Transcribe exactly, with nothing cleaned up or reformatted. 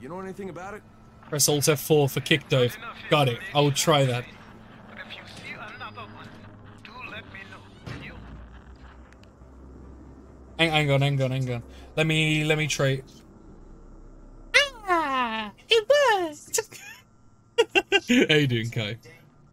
You know anything about it? Press Alt F four for kick dive. Got it. I will try that. But if you see another one, do let me know. You... Hang, hang on, hang on, hang on. Let me, let me try. Ah, it worked. How you doing, Kai?